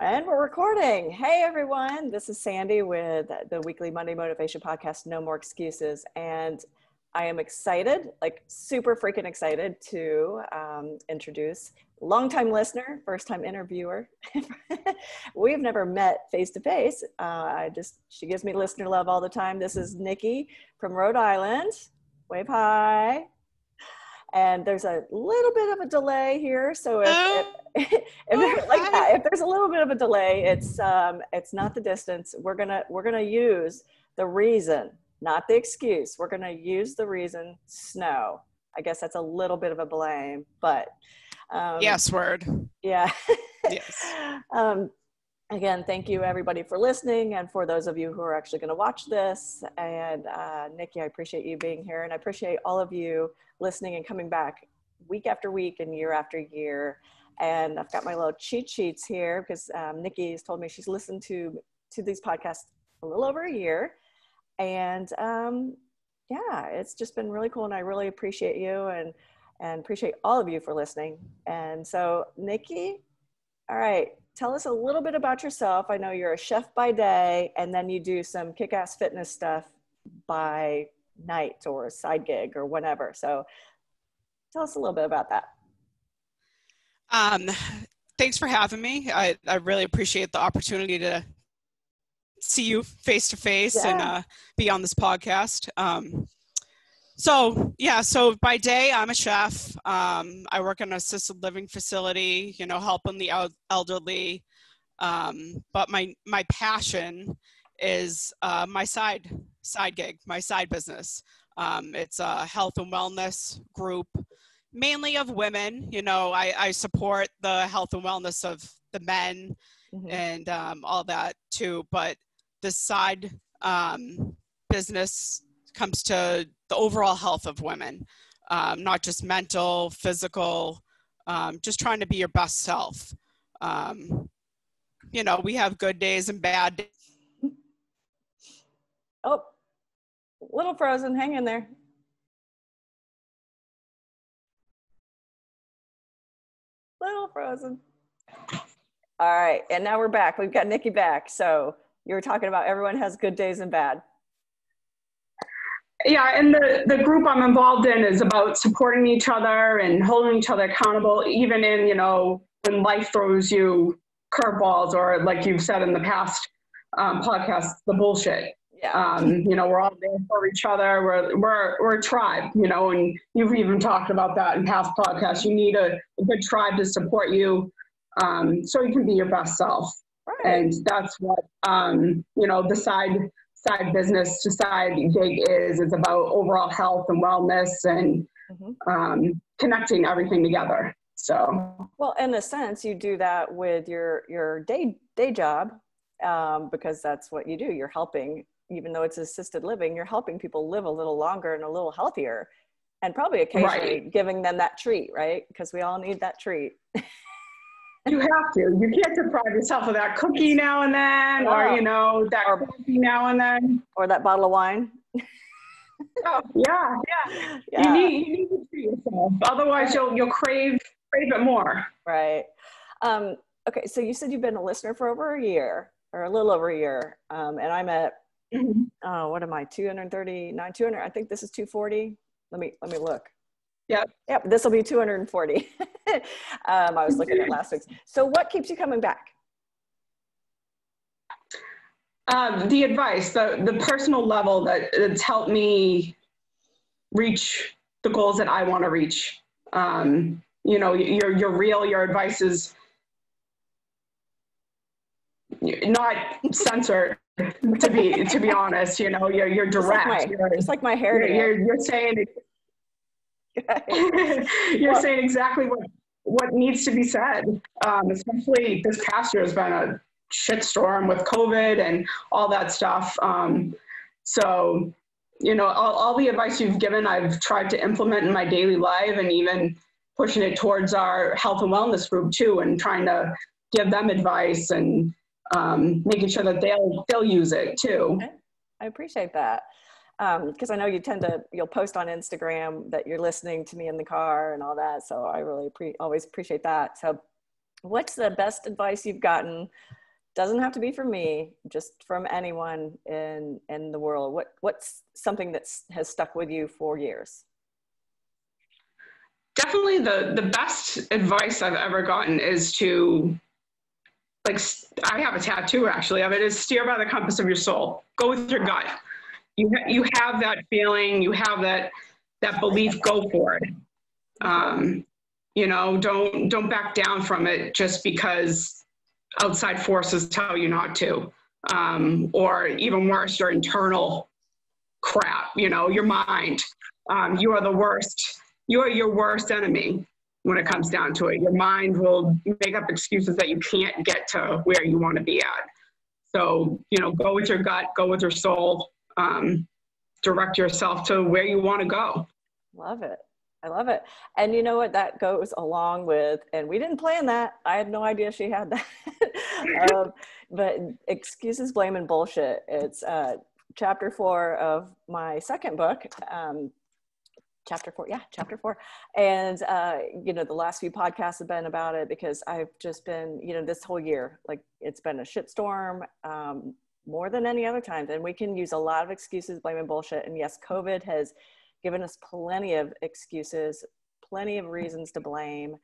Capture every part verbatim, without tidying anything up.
And we're recording. Hey, everyone. This is Sandy with the weekly Monday Motivation podcast, No More Excuses. And I am excited, like super freaking excited to um, introduce longtime listener, first time interviewer. We've never met face to face. Uh, I just, she gives me listener love all the time. This is Nikki from Rhode Island. Wave hi. And there's a little bit of a delay here, so if, uh, if, if, oh, like that, if there's a little bit of a delay, it's um, it's not the distance. We're gonna we're gonna use the reason, not the excuse. We're gonna use the reason snow. I guess that's a little bit of a blame, but um, yes, word. Yeah. Yes. Um, again, thank you everybody for listening, and for those of you who are actually gonna watch this. And uh, Nikki, I appreciate you being here, and I appreciate all of you listening and coming back week after week and year after year. And I've got my little cheat sheets here because um, Nikki has told me she's listened to to these podcasts a little over a year. And um, yeah, it's just been really cool. And I really appreciate you and, and appreciate all of you for listening. And so Nikki, all right, tell us a little bit about yourself. I know you're a chef by day, and then you do some kick-ass fitness stuff by night or a side gig or whatever. So tell us a little bit about that. Um, thanks for having me. I, I really appreciate the opportunity to see you face to face and uh, be on this podcast. Um, so yeah, so by day I'm a chef. Um, I work in an assisted living facility, you know, helping the el- elderly. Um, but my, my passion is uh, my side side gig, my side business. Um, it's a health and wellness group, mainly of women. You know, I, I support the health and wellness of the men mm-hmm. and um, all that too. But the side um, business comes to the overall health of women, um, not just mental, physical, um, just trying to be your best self. Um, you know, we have good days and bad days. Oh, little frozen. Hang in there. Little frozen. All right. And now we're back. We've got Nikki back. So you were talking about everyone has good days and bad. Yeah. And the, the group I'm involved in is about supporting each other and holding each other accountable, even in, you know, when life throws you curveballs or, like you've said in the past um, podcasts, the bullshit. Yeah. Um, you know, we're all there for each other. We're, we're, we're a tribe, you know, and you've even talked about that in past podcasts. You need a, a good tribe to support you um, so you can be your best self. Right. And that's what, um, you know, the side, side business to side gig is. It's about overall health and wellness and mm-hmm. um, connecting everything together. So, well, in a sense, you do that with your, your day, day job um, because that's what you do. You're helping. Even though it's assisted living, you're helping people live a little longer and a little healthier, and probably occasionally right. giving them that treat, right? Because we all need that treat. You have to. You can't deprive yourself of that cookie now and then, oh. or, you know, that or, coffee now and then. Or that bottle of wine. Oh, yeah, yeah. yeah. You need, you need to treat yourself. Otherwise, you'll you'll crave, crave it more. Right. Um, okay, so you said you've been a listener for over a year, or a little over a year, um, and I'm at Mm-hmm. Oh, what am I? two hundred thirty-nine, two hundred. I think this is two forty. Let me, let me look. Yep. Yep. This will be two hundred forty. um, I was looking at last week's. So what keeps you coming back? Um, the advice, the, the personal level that it's helped me reach the goals that I want to reach. Um, you know, you're, you're real, your advice is not censored. to be to be honest, you know, you're you're direct. It's like, like my hair. You're, you're, you're saying you're well, saying exactly what what needs to be said. Um, especially this past year has been a shitstorm with COVID and all that stuff. Um, so, you know, all, all the advice you've given, I've tried to implement in my daily life, and even pushing it towards our health and wellness group too, and trying to give them advice and. Um, making sure that they'll they'll use it too. Okay. I appreciate that because um, I know you tend to you'll post on Instagram that you're listening to me in the car and all that. So I really pre- always appreciate that. So what's the best advice you've gotten? Doesn't have to be from me, just from anyone in, in the world. What, what's something that has stuck with you for years? Definitely the, the best advice I've ever gotten is to, like, I have a tattoo actually of it, is steer by the compass of your soul. Go with your gut. You, ha you have that feeling, you have that, that belief, go for it. Um, you know, don't, don't back down from it just because outside forces tell you not to, um, or even worse, your internal crap, you know, your mind. Um, you are the worst. You are your worst enemy when it comes down to it. Your mind will make up excuses that you can't get to where you want to be at. So, you know, go with your gut, go with your soul, um, direct yourself to where you want to go. Love it. I love it. And you know what that goes along with, and we didn't plan that. I had no idea she had that. um, but excuses, blame, and bullshit. It's uh, chapter four of my second book, um, chapter four. Yeah. Chapter four. And, uh, you know, the last few podcasts have been about it because I've just been, you know, this whole year, like it's been a shitstorm, um, more than any other time. And we can use a lot of excuses, blame, and bullshit. And yes, COVID has given us plenty of excuses, plenty of reasons to blame.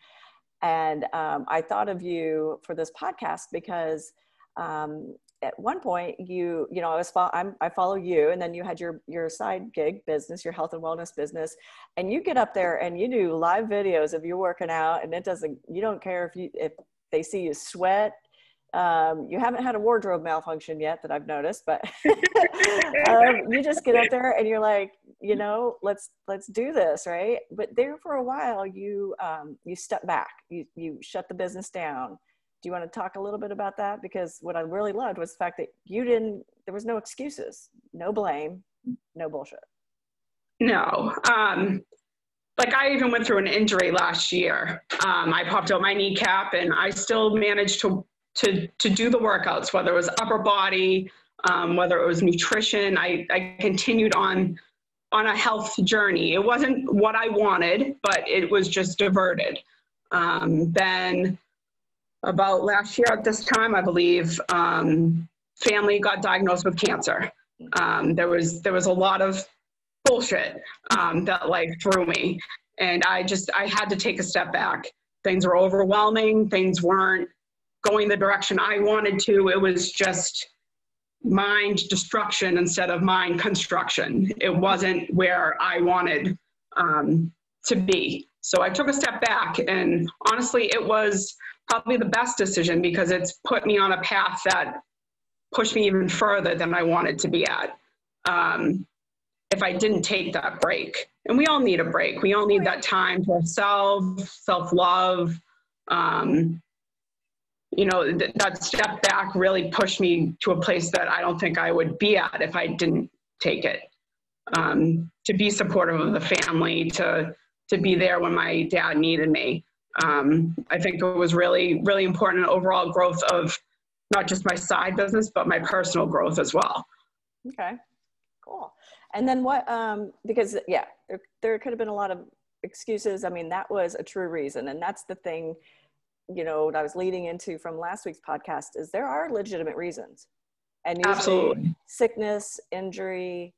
And, um, I thought of you for this podcast because, um, at one point you, you know, I was, fo I'm, I follow you, and then you had your, your side gig business, your health and wellness business. And you get up there and you do live videos of you working out, and it doesn't, you don't care if you, if they see you sweat. Um, you haven't had a wardrobe malfunction yet that I've noticed, but um, you just get up there and you're like, you know, let's, let's do this. Right. But there for a while, you, um, you step back, you, you shut the business down. Do you want to talk a little bit about that? Because what I really loved was the fact that you didn't, there was no excuses, no blame, no bullshit. No. Um, like I even went through an injury last year. Um, I popped out my kneecap, and I still managed to, to, to do the workouts, whether it was upper body, um, whether it was nutrition. I, I continued on, on a health journey. It wasn't what I wanted, but it was just diverted. Um, then about last year at this time, I believe, um, family got diagnosed with cancer. Um, there was, there was a lot of bullshit, um, that life threw me. And I just, I had to take a step back. Things were overwhelming. Things weren't going the direction I wanted to. It was just mind destruction instead of mind construction. It wasn't where I wanted, um, to be. So I took a step back, and honestly, it was probably the best decision because it's put me on a path that pushed me even further than I wanted to be at. Um, if I didn't take that break, and we all need a break. We all need that time to ourselves, self-love. Um, you know, th that step back really pushed me to a place that I don't think I would be at if I didn't take it. Um, to be supportive of the family, to, to be there when my dad needed me. Um, I think it was really, really important in overall growth of not just my side business, but my personal growth as well. Okay, cool. And then what, um, because yeah, there, there could have been a lot of excuses. I mean, that was a true reason. And that's the thing, you know, that I was leading into from last week's podcast is there are legitimate reasons. And absolutely. Sickness, injury,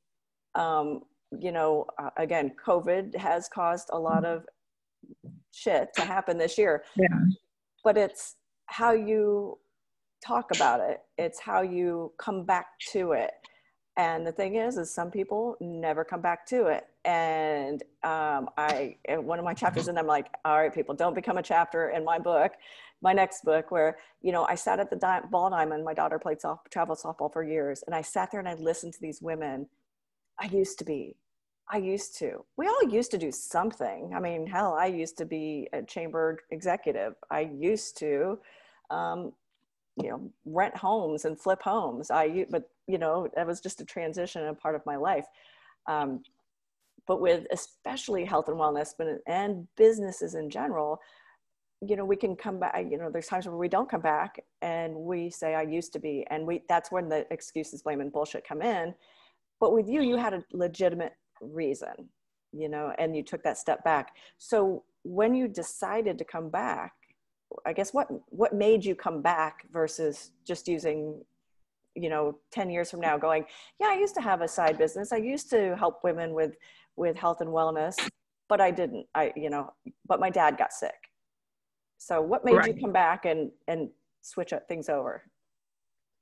um, you know, uh, again, COVID has caused a lot of shit to happen this year. Yeah. But it's how you talk about it. It's how you come back to it. And the thing is, is some people never come back to it. And um, I, in one of my chapters, and I'm like, all right, people, don't become a chapter in my book, my next book, where, you know, I sat at the di ball diamond. My daughter played soft, traveled softball for years. And I sat there and I listened to these women. I used to be. I used to. We all used to do something. I mean, hell, I used to be a chamber executive. I used to, um, you know, rent homes and flip homes. I, but you know, that was just a transition and a part of my life. Um, but with especially health and wellness, but and businesses in general, you know, we can come back. You know, there's times where we don't come back, and we say, "I used to be," and we. That's when the excuses, blame, and bullshit come in. But with you, you had a legitimate reason, you know, and you took that step back. So when you decided to come back, I guess what what made you come back versus just using, you know, ten years from now going, yeah, I used to have a side business. I used to help women with, with health and wellness, but I didn't, I, you know, but my dad got sick. So what made right. you come back and, and switch up things over?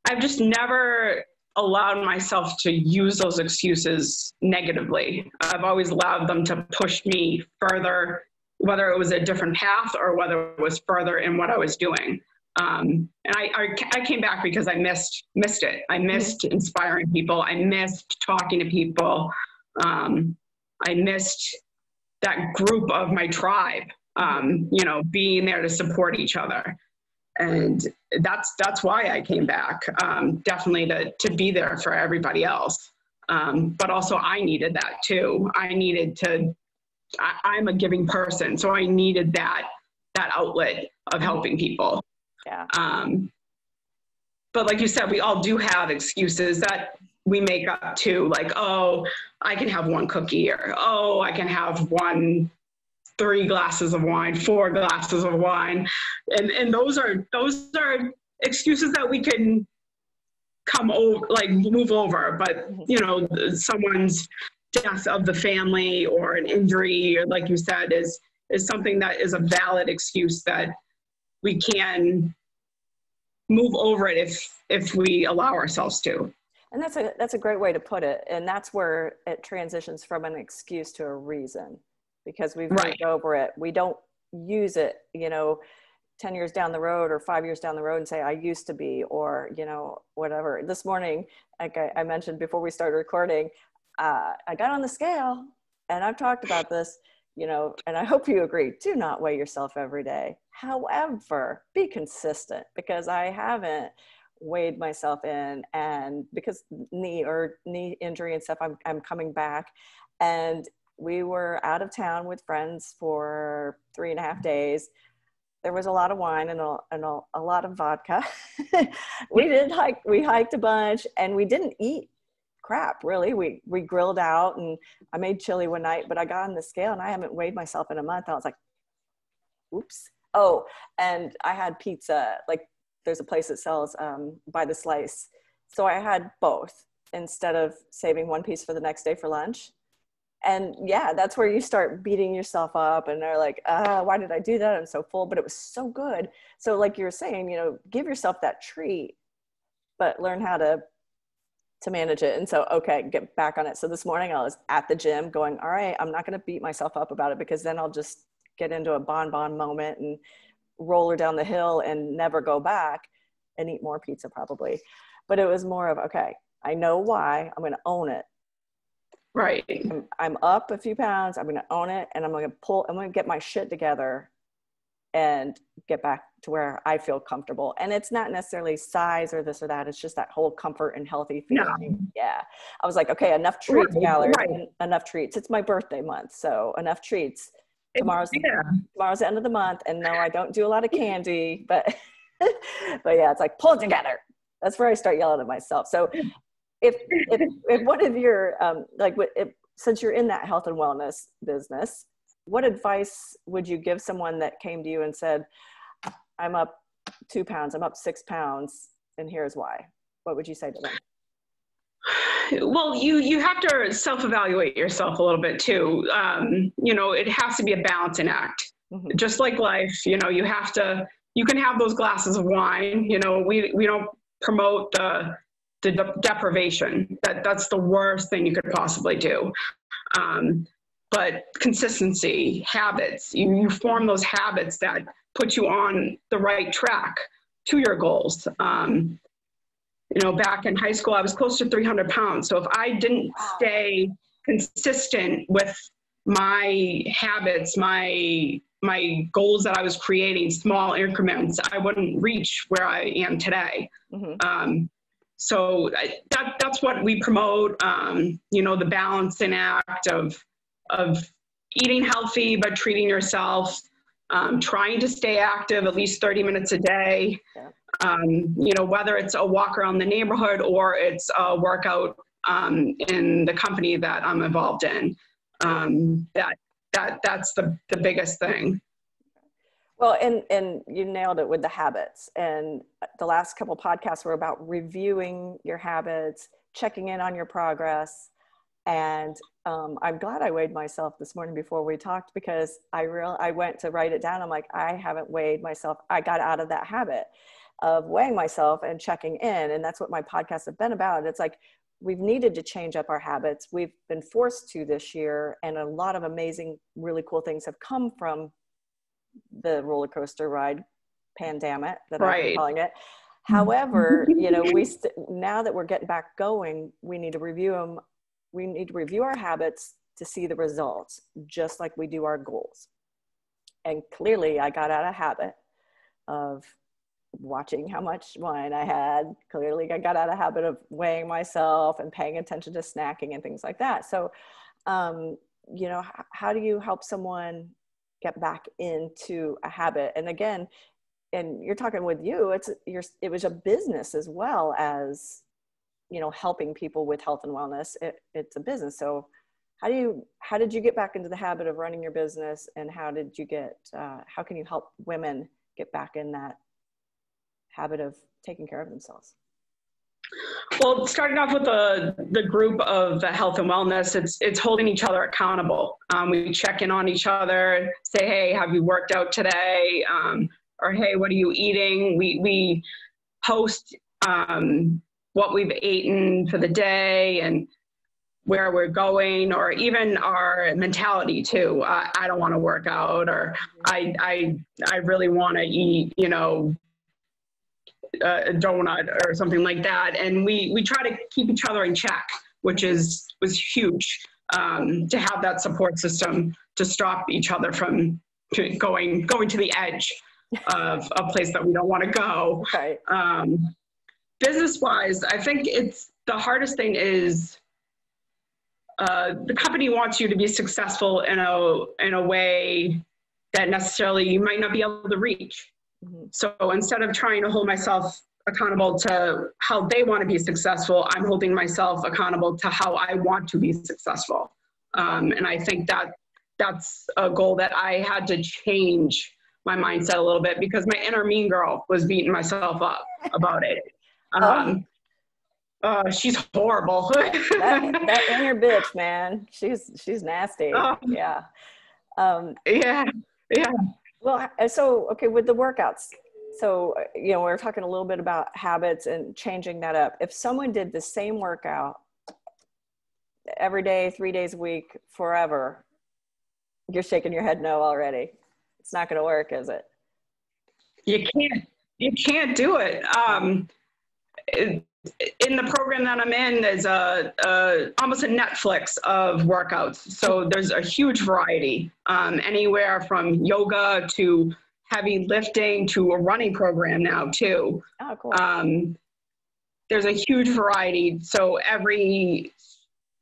I've just never allowed myself to use those excuses negatively. I've always allowed them to push me further, whether it was a different path or whether it was further in what I was doing. Um, and I, I, I came back because I missed, missed it. I missed mm-hmm. inspiring people. I missed talking to people. Um, I missed that group of my tribe, um, you know, being there to support each other. And that's, that's why I came back. Um, definitely to, to be there for everybody else. Um, but also I needed that too. I needed to, I, I'm a giving person. So I needed that, that outlet of helping people. Yeah. Um, but like you said, we all do have excuses that we make up to, like, oh, I can have one cookie, or, oh, I can have one, three glasses of wine, four glasses of wine. And, and those are, those are excuses that we can come over, like move over, but you know, someone's death of the family or an injury, or like you said, is, is something that is a valid excuse that we can move over it if, if we allow ourselves to. And that's a, that's a great way to put it. And that's where it transitions from an excuse to a reason, because we've right. moved over it. We don't use it, you know, ten years down the road or five years down the road and say, I used to be, or, you know, whatever. This morning, like I, I mentioned before we started recording, uh, I got on the scale and I've talked about this. You know, and I hope you agree, do not weigh yourself every day. However, be consistent, because I haven't weighed myself in, and because knee or knee injury and stuff, I'm, I'm coming back. And we were out of town with friends for three and a half days. There was a lot of wine and a, and a, a lot of vodka. We did hike, we hiked a bunch, and we didn't eat crap, really. We, we grilled out, and I made chili one night, but I got on the scale and I haven't weighed myself in a month. I was like, oops. Oh, and I had pizza. Like, there's a place that sells um, by the slice. So I had both instead of saving one piece for the next day for lunch. And yeah, that's where you start beating yourself up and are like, ah, why did I do that? I'm so full, but it was so good. So like you were saying, you know, give yourself that treat, but learn how to to manage it. And so, okay, get back on it. So this morning I was at the gym going, all right, I'm not going to beat myself up about it, because then I'll just get into a bonbon moment and roller down the hill and never go back and eat more pizza probably. But it was more of, okay, I know why, I'm going to own it. Right. I'm, I'm up a few pounds. I'm going to own it, and I'm going to pull, I'm going to get my shit together and get back to where I feel comfortable. And it's not necessarily size or this or that. It's just that whole comfort and healthy feeling. Yeah. yeah. I was like, okay, enough treats, gallery, right. enough treats. It's my birthday month. So enough treats. Tomorrow's, yeah. tomorrow's the end of the month. And no, I don't do a lot of candy, but, but yeah, it's like, pull it together. That's where I start yelling at myself. So if, if, if one of your, um, like if, since you're in that health and wellness business, what advice would you give someone that came to you and said, I'm up two pounds, I'm up six pounds, and here's why? What would you say to them? Well, you, you have to self-evaluate yourself a little bit too. Um, you know, it has to be a balancing act. Mm-hmm. Just like life, you know, you have to, you can have those glasses of wine. You know, we, we don't promote the, the de- deprivation. That, that's the worst thing you could possibly do. Um, But consistency, habits, you, you form those habits that put you on the right track to your goals. Um, you know, back in high school, I was close to three hundred pounds. So if I didn't stay consistent with my habits, my, my goals that I was creating, small increments, I wouldn't reach where I am today. Mm-hmm. Um, so I, that, that's what we promote, um, you know, the balancing act of, of eating healthy, but treating yourself, um, trying to stay active at least thirty minutes a day. Yeah. Um, you know, whether it's a walk around the neighborhood or it's a workout, um, in the company that I'm involved in, um, that, that, that's the, the biggest thing. Well, and, and you nailed it with the habits. And the last couple podcasts were about reviewing your habits, checking in on your progress. And um, I'm glad I weighed myself this morning before we talked, because I real I went to write it down. I'm like, I haven't weighed myself. I got out of that habit of weighing myself and checking in. And that's what my podcasts have been about. It's like, we've needed to change up our habits. We've been forced to this year. And a lot of amazing, really cool things have come from the roller coaster ride pandemic that right. I'm calling it. However, you know, we st- now that we're getting back going, we need to review them. We need to review our habits to see the results, just like we do our goals. And clearly I got out of habit of watching how much wine I had. Clearly I got out of habit of weighing myself and paying attention to snacking and things like that. So, um, you know, h- how do you help someone get back into a habit? And again, and you're talking with you, it's your, it was a business as well as, you know, helping people with health and wellness. It, it's a business. So how do you, how did you get back into the habit of running your business, and how did you get, uh, how can you help women get back in that habit of taking care of themselves? Well, starting off with the, the group of the health and wellness, it's it's holding each other accountable. Um, we check in on each other, say, hey, have you worked out today? Um, or, hey, what are you eating? We, we post um, what we've eaten for the day and where we're going, or even our mentality too. Uh, I don't want to work out, or I, I, I really want to eat, you know, a donut or something like that. And we, we try to keep each other in check, which is, was huge, um, to have that support system to stop each other from to going, going to the edge of a place that we don't want to go. Right. Um, business wise, I think it's the hardest thing is, uh, the company wants you to be successful in a, in a way that necessarily you might not be able to reach. So instead of trying to hold myself accountable to how they want to be successful, I'm holding myself accountable to how I want to be successful. Um, and I think that that's a goal that I had to change my mindset a little bit, because my inner mean girl was beating myself up about it. Um, uh, she's horrible. that, that inner bitch, man. She's, she's nasty. Um, yeah. Um, yeah. Yeah. Well, so, okay, with the workouts, so, you know, we we're talking a little bit about habits and changing that up. If someone did the same workout every day, three days a week, forever, you're shaking your head no already. It's not going to work, is it? You can't, you can't do it. Um, it in the program that I'm in, there's a, a almost a Netflix of workouts. So there's a huge variety, um, anywhere from yoga to heavy lifting to a running program now too. Oh, cool. Um, there's a huge variety. So every,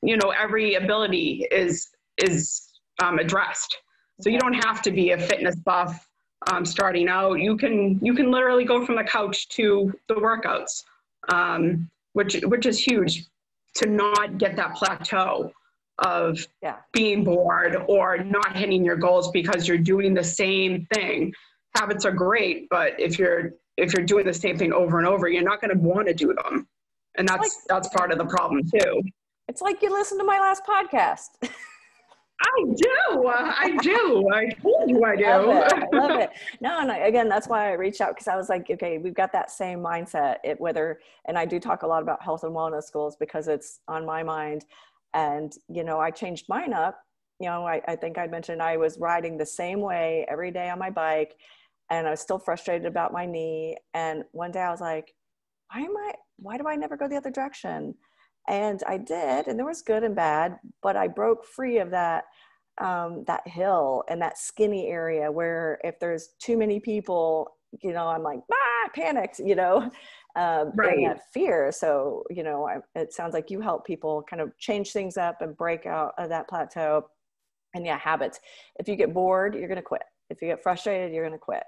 you know, every ability is, is um, addressed. So you don't have to be a fitness buff um, starting out. You can, you can literally go from the couch to the workouts. Um, which, which is huge, to not get that plateau of yeah. being bored or not hitting your goals because you're doing the same thing. Habits are great, but if you're, if you're doing the same thing over and over, you're not going to want to do them. And that's, like, that's part of the problem too. It's like you listened to my last podcast. I do. Uh, I do. I told you I do. I love it. I love it. No, no. Again, that's why I reached out, because I was like, okay, we've got that same mindset. It whether, and I do talk a lot about health and wellness goals because it's on my mind. And, you know, I changed mine up. You know, I, I think I mentioned I was riding the same way every day on my bike, and I was still frustrated about my knee. And one day I was like, why am I, why do I never go the other direction? And I did, and there was good and bad, but I broke free of that, um, that hill and that skinny area where if there's too many people, you know, I'm like, ah, panicked, you know, um, right. and that fear. So, you know, I, it sounds like you help people kind of change things up and break out of that plateau. And yeah, habits. If you get bored, you're going to quit. If you get frustrated, you're going to quit.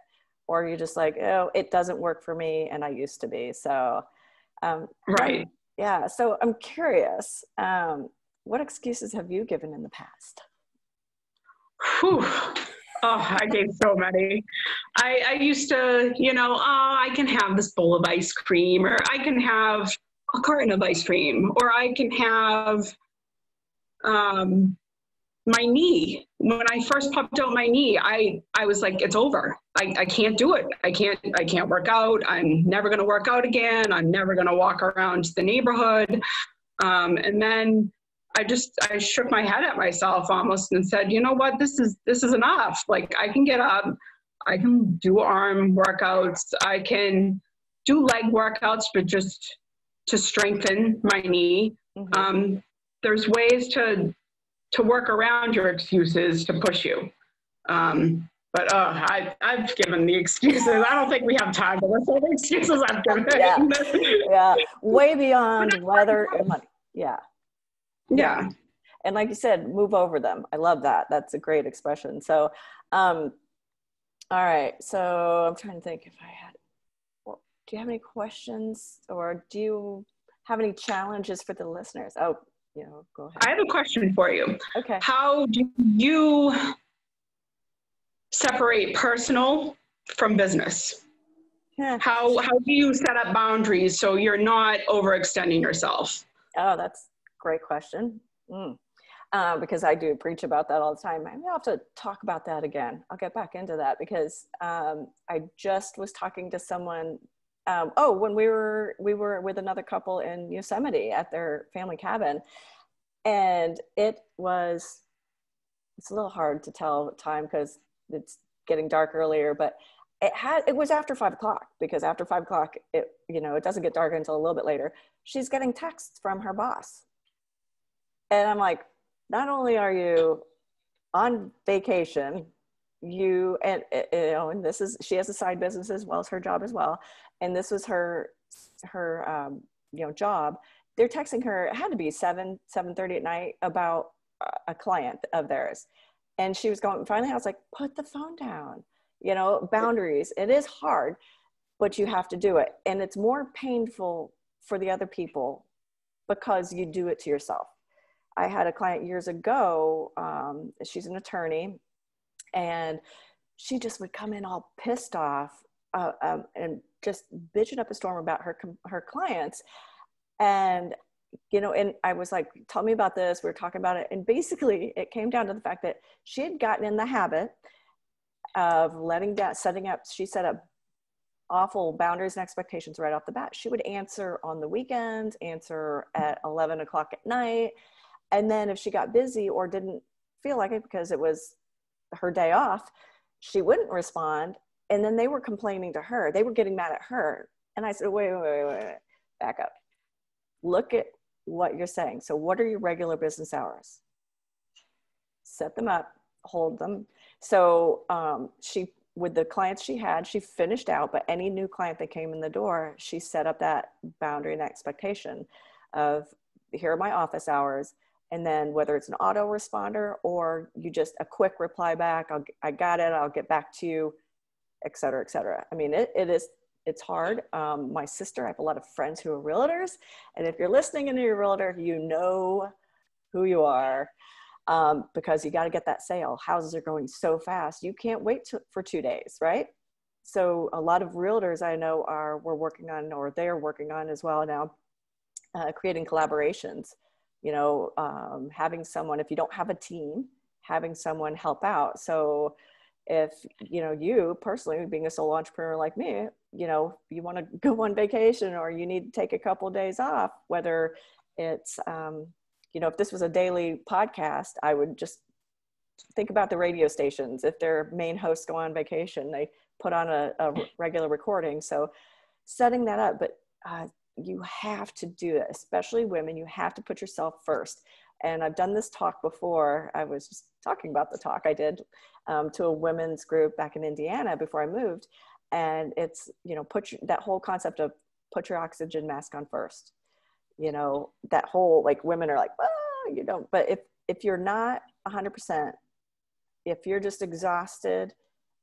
Or you're just like, oh, it doesn't work for me. And I used to be. So, um, right. Um, Yeah. So I'm curious, um, what excuses have you given in the past? Whew. Oh, I gave so many. I, I used to, you know, oh, I can have this bowl of ice cream, or I can have a carton of ice cream, or I can have um, my knee. When I first popped out my knee, I, I was like, it's over. I, I can't do it. I can't, I can't work out. I'm never going to work out again. I'm never going to walk around the neighborhood. Um, and then I just, I shook my head at myself almost and said, you know what, this is, this is enough. Like, I can get up, I can do arm workouts, I can do leg workouts, but just to strengthen my knee. Mm-hmm. Um, there's ways to, to work around your excuses to push you. Um, but uh, I, I've given the excuses. I don't think we have time for this. All the excuses I've given. Yeah, yeah. Way beyond weather and money. Yeah. Yeah. yeah. And like you said, move over them. I love that. That's a great expression. So, um, all right. So I'm trying to think if I had, well, do you have any questions, or do you have any challenges for the listeners? Oh, you know, go ahead. I have a question for you. Okay. How do you separate personal from business? Yeah. How, how do you set up boundaries so you're not overextending yourself? Oh, that's, great question. Mm. Uh, because I do preach about that all the time. I'm gonna have to talk about that again. I'll get back into that, because um, I just was talking to someone. Um, oh, when we were we were with another couple in Yosemite at their family cabin, and it was it's a little hard to tell time because it's getting dark earlier, but it had it was after five o'clock because after five o'clock it you know it doesn't get dark until a little bit later. She's getting texts from her boss. And I'm like, not only are you on vacation, you, and, you know, and this is, she has a side business as well as her job as well. And this was her, her, um, you know, job. They're texting her, it had to be seven, seven thirty at night about a client of theirs. And she was going, finally, I was like, put the phone down, you know, boundaries. It is hard, but you have to do it. And it's more painful for the other people because you do it to yourself. I had a client years ago, um, she's an attorney, and she just would come in all pissed off uh, um, and just bitching up a storm about her her clients. And, you know, and I was like, tell me about this. We were talking about it. And basically it came down to the fact that she had gotten in the habit of letting down, setting up, she set up awful boundaries and expectations right off the bat. She would answer on the weekends, answer at eleven o'clock at night. And then if she got busy or didn't feel like it because it was her day off, she wouldn't respond. And then they were complaining to her. They were getting mad at her. And I said, wait, wait, wait, wait, wait. Back up. Look at what you're saying. So what are your regular business hours? Set them up, hold them. So um, she, with the clients she had, she finished out, but any new client that came in the door, she set up that boundary and expectation of, here are my office hours. And then whether it's an auto responder or you just a quick reply back, I'll, I got it, I'll get back to you, et cetera, et cetera. I mean, it, it is, it's hard. Um, my sister, I have a lot of friends who are realtors. And if you're listening and you're a realtor, you know who you are um, because you got to get that sale. Houses are going so fast. You can't wait to, for two days, right? So a lot of realtors I know are, we're working on, or they're working on as well now, uh, creating collaborations. You know, um, having someone, if you don't have a team, having someone help out. So if, you know, you personally being a solo entrepreneur like me, you know, you want to go on vacation or you need to take a couple of days off, whether it's, um, you know, if this was a daily podcast, I would just think about the radio stations. If their main hosts go on vacation, they put on a, a regular recording. So setting that up, but, uh, you have to do it, especially women. You have to put yourself first. And I've done this talk before. I was just talking about the talk I did um, to a women's group back in Indiana before I moved. And it's, you know, put your, that whole concept of put your oxygen mask on first, you know, that whole, like women are like, oh, you don't, but if, if you're not a hundred percent, if you're just exhausted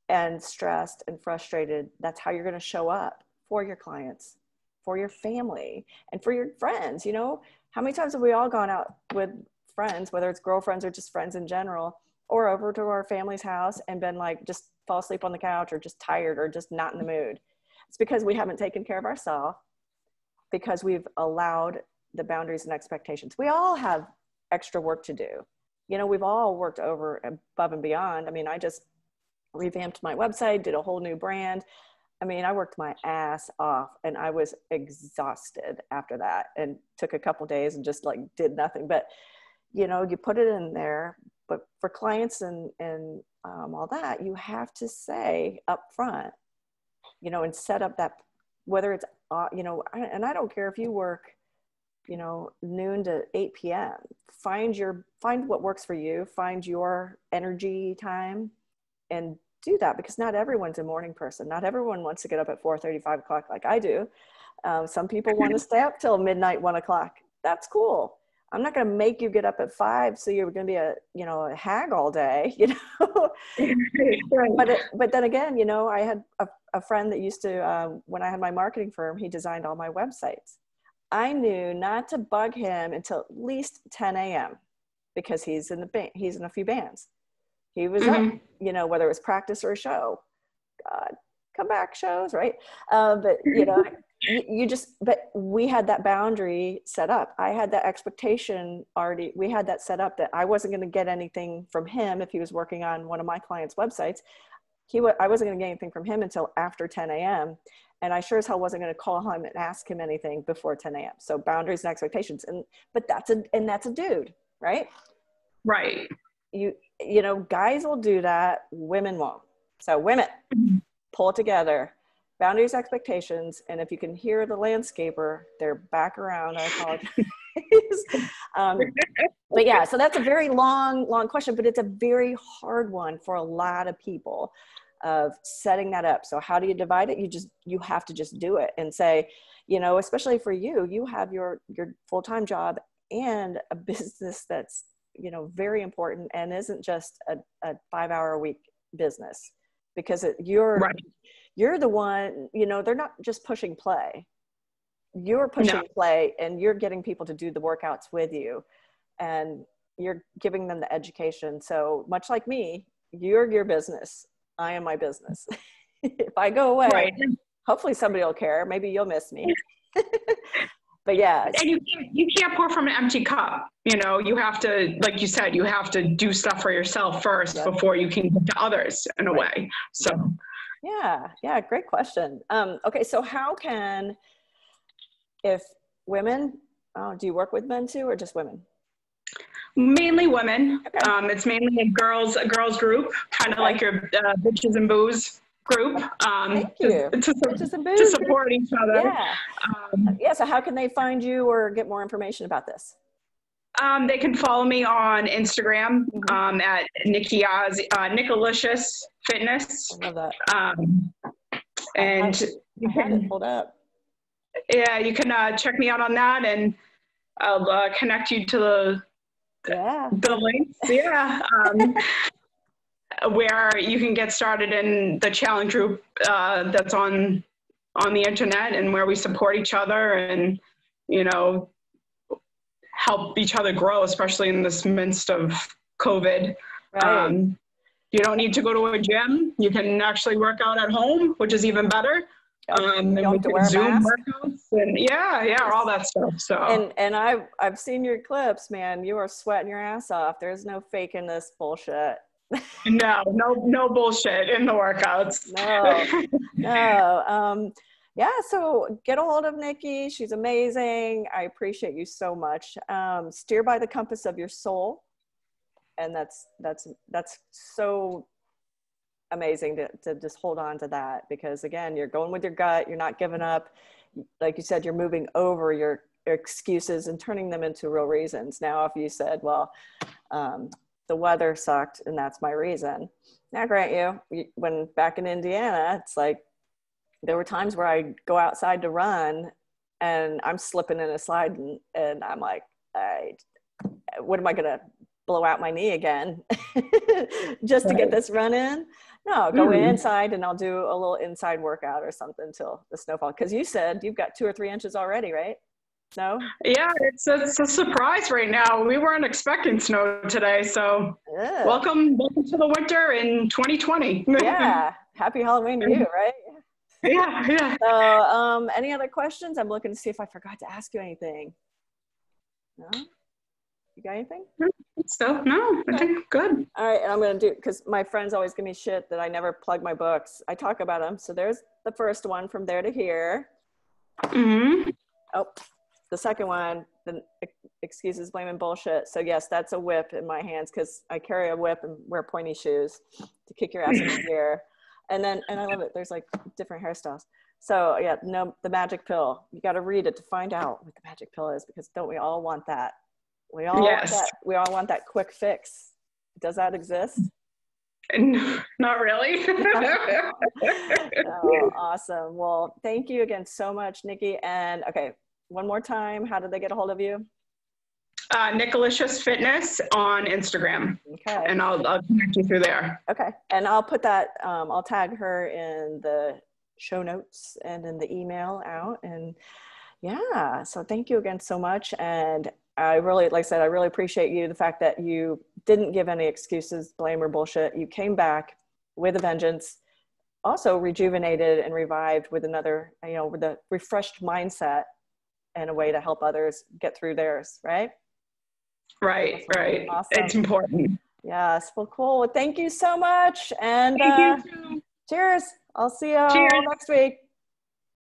and stressed and frustrated, that's how you're going to show up for your clients, for your family, and for your friends. You know, how many times have we all gone out with friends, whether it's girlfriends or just friends in general, or over to our family's house and been like, just fall asleep on the couch or just tired or just not in the mood. It's because we haven't taken care of ourselves, because we've allowed the boundaries and expectations. We all have extra work to do. You know, we've all worked over above and beyond. I mean, I just revamped my website, did a whole new brand. I mean, I worked my ass off and I was exhausted after that and took a couple days and just like did nothing. But, you know, you put it in there, but for clients and, and um, all that, you have to say up front, you know, and set up that, whether it's, uh, you know, I, and I don't care if you work, you know, noon to eight P M, find your, find what works for you, find your energy time and do that, because not everyone's a morning person. Not everyone wants to get up at four thirty, five o'clock like I do. Um, some people want to stay up till midnight, one o'clock. That's cool. I'm not going to make you get up at five. So you're going to be a, you know, a hag all day, you know, but, it, but then again, you know, I had a, a friend that used to, uh, when I had my marketing firm, he designed all my websites. I knew not to bug him until at least ten A M because he's in the band, he's in a few bands. He was mm-hmm. up, you know, whether it was practice or a show, God, come back shows, right? Uh, but, you know, you, you just, but we had that boundary set up. I had that expectation already. We had that set up that I wasn't going to get anything from him if he was working on one of my clients' websites. He, I wasn't going to get anything from him until after ten A M And I sure as hell wasn't going to call him and ask him anything before ten A M So boundaries and expectations. And, but that's a, and that's a dude, right? Right. You, you know, guys will do that. Women won't. So women, pull it together, boundaries, expectations. And if you can hear the landscaper, they're back around. I apologize. um, but yeah, so that's a very long, long question, but it's a very hard one for a lot of people of setting that up. So how do you divide it? You just, you have to just do it and say, you know, especially for you, you have your, your full-time job and a business that's, you know, very important and isn't just a, a five hour a week business, because it, you're, right. you're the one, you know, they're not just pushing play. You're pushing no. play and you're getting people to do the workouts with you and you're giving them the education. So much like me, you're your business. I am my business. If I go away, right. hopefully somebody will care. Maybe you'll miss me. But yeah. And you can't, you can't pour from an empty cup. You know, you have to, like you said, you have to do stuff for yourself first yeah. before you can give to others in a right. way. So. Yeah. Yeah. Great question. Um, okay. So how can, if women, oh, do you work with men too, or just women? Mainly women. Okay. Um, it's mainly a girls, a girls group, kind of okay. like your uh, bitches and booze. Group um Thank you. To, to, to support each other. Yeah. Um, yeah, so how can they find you or get more information about this? Um, they can follow me on Instagram mm-hmm. um, at Nikki Oz, uh, Nickalicious Fitness. I love that. Um, and I, I you can it pulled up. Yeah, you can uh, check me out on that, and I'll uh, connect you to the yeah. the links. Yeah. Um, where you can get started in the challenge group uh, that's on on the internet, and where we support each other and, you know, help each other grow, especially in this midst of COVID. Right. Um, you don't need to go to a gym. You can actually work out at home, which is even better. Um, you don't have to wear a Zoom workouts and yeah, yeah, all that stuff. So and and I've I've seen your clips, man. You are sweating your ass off. There's no faking this bullshit. no, no, no bullshit in the workouts. no, no. Um, yeah. So get a hold of Nikki. She's amazing. I appreciate you so much. Um, steer by the compass of your soul. And that's, that's, that's so amazing to, to just hold on to that, because again, you're going with your gut. You're not giving up. Like you said, you're moving over your, your excuses and turning them into real reasons. Now, if you said, well, um, the weather sucked and that's my reason. Now, grant you, when back in Indiana, it's like there were times where I'd go outside to run and I'm slipping in a slide and, and I'm like, I, what am I going to blow out my knee again just to get this run in? No, go mm-hmm. inside and I'll do a little inside workout or something till the snowfall. Because you said you've got two or three inches already, right? No? Yeah, it's a, it's a surprise right now. We weren't expecting snow today, so yeah. welcome, welcome to the winter in twenty twenty. Yeah, happy Halloween to you, right? Yeah, yeah. So, um, any other questions? I'm looking to see if I forgot to ask you anything. No? You got anything? So, no, I think good. All right, and I'm going to do, because my friends always give me shit that I never plug my books. I talk about them. So there's the first one, From There to Here. Mm-hmm. Oh, the second one, the Excuses, Blame, and Bullshit. So yes, that's a whip in my hands because I carry a whip and wear pointy shoes to kick your ass in the air. And then, and I love it. There's like different hairstyles. So yeah, no, the magic pill. You got to read it to find out what the magic pill is, because don't we all want that? We all, yes. want that, we all want that quick fix. Does that exist? No, not really. Oh, awesome. Well, thank you again so much, Nikki. And okay, one more time. How did they get a hold of you? Uh, Nickalicious Fitness on Instagram. Okay. And I'll, I'll connect you through there. Okay. And I'll put that, um, I'll tag her in the show notes and in the email out. And yeah, so thank you again so much. And I really, like I said, I really appreciate you. The fact that you didn't give any excuses, blame, or bullshit. You came back with a vengeance, also rejuvenated and revived with another, you know, with a refreshed mindset and a way to help others get through theirs, right? Right, right. Awesome. It's important. Yes. Well, cool. Well, thank you so much. And thank uh, you. Cheers. I'll see you all next week.